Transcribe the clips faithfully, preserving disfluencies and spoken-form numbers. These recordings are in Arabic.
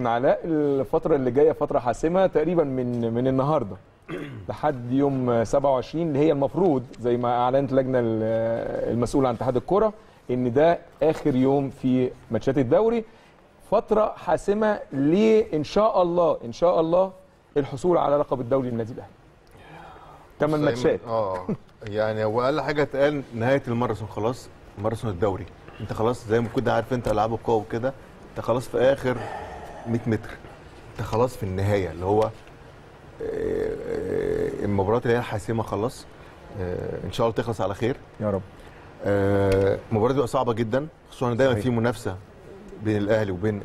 علاء الفترة اللي جاية فترة حاسمة تقريبا من من النهاردة لحد يوم سبعة وعشرين اللي هي المفروض زي ما أعلنت اللجنة المسؤولة عن اتحاد الكرة إن ده آخر يوم في ماتشات الدوري، فترة حاسمة لإن شاء الله إن شاء الله الحصول على لقب الدوري للنادي الأهلي. ثمان ماتشات اه يعني هو أقل حاجة اتقال نهاية الماراثون، خلاص ماراثون الدوري أنت خلاص زي ما كنت عارف أنت ألعاب القوة وكده، أنت خلاص في آخر مية متر، انت خلاص في النهايه اللي هو المباراه اللي هي الحاسمه خلاص ان شاء الله تخلص على خير يا رب. المباراه دي بقى صعبه جدا، خصوصا دايما في منافسه بين الاهلي وبين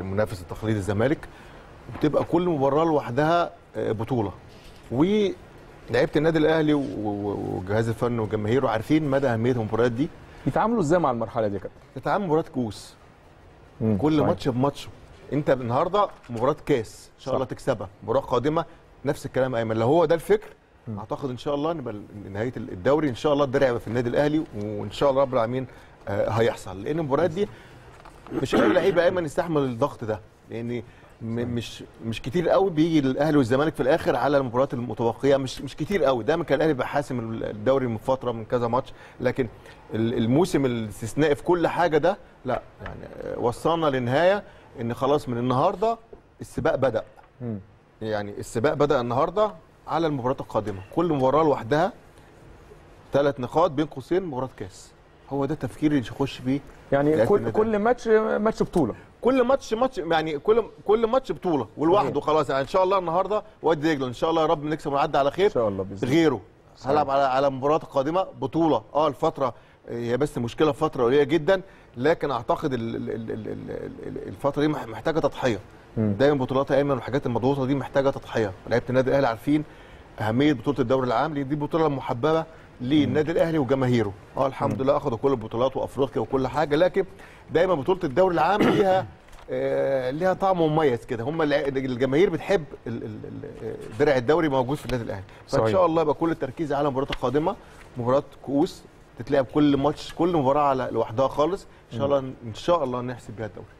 المنافس التقليدي الزمالك، وبتبقى كل مباراه لوحدها بطوله، ولعيبه النادي الاهلي والجهاز الفني وجماهيره عارفين مدى اهميه المباريات دي. يتعاملوا ازاي مع المرحله دي يا كابتن؟ يتعاملوا مباراه كؤوس، كل ماتش بماتشه. انت النهارده مباراه كاس ان شاء الله تكسبها، مباراه قادمه نفس الكلام ايمن، لو هو ده الفكر اعتقد ان شاء الله نبقى نهايه الدوري ان شاء الله الدرع في النادي الاهلي، وان شاء الله رب العالمين هيحصل، لان المباريات دي مش اي لعيبه ايمن يستحمل الضغط ده، لان مش مش كتير قوي بيجي الاهلي والزمالك في الاخر على المباريات المتبقيه، مش مش كتير قوي، دايما كان الاهلي بقى حاسم الدوري من فتره من كذا ماتش، لكن الموسم الاستثنائي في كل حاجه ده لا، يعني وصلنا لنهايه ان خلاص من النهارده السباق بدأ. م. يعني السباق بدأ النهارده على المباريات القادمه، كل مباراه لوحدها ثلاث نقاط بين قوسين مباراه كاس، هو ده التفكير اللي يخش بيه يعني كل كل ماتش ماتش بطوله، كل ماتش ماتش يعني كل كل ماتش بطوله ولوحده خلاص، يعني ان شاء الله النهارده وادي دجله ان شاء الله يا رب نكسب ونعدي على خير ان شاء الله باذن الله، غيره هلعب على على المباريات القادمه بطوله. اه الفتره هي بس مشكله فتره قليله جدا، لكن اعتقد الفتره دي محتاجه تضحيه، دايما بطولات ايمن والحاجات المضغوطه دي محتاجه تضحيه، لعيبه النادي الاهلي عارفين اهميه بطوله الدوري العام لان دي بطوله محببه للنادي الاهلي وجماهيره. اه الحمد لله اخذوا كل البطولات وافريقيا وكل حاجه، لكن دايما بطوله الدوري العام ليها آه ليها طعم مميز كده، هم الجماهير بتحب درع الدوري موجود في النادي الاهلي، فان شاء الله يبقى كل التركيز على المباريات القادمه، مباراه كؤوس تتلعب كل ماتش كل مباراه على لوحدها خالص، ان شاء الله ان شاء الله نحسب بيها الدوري.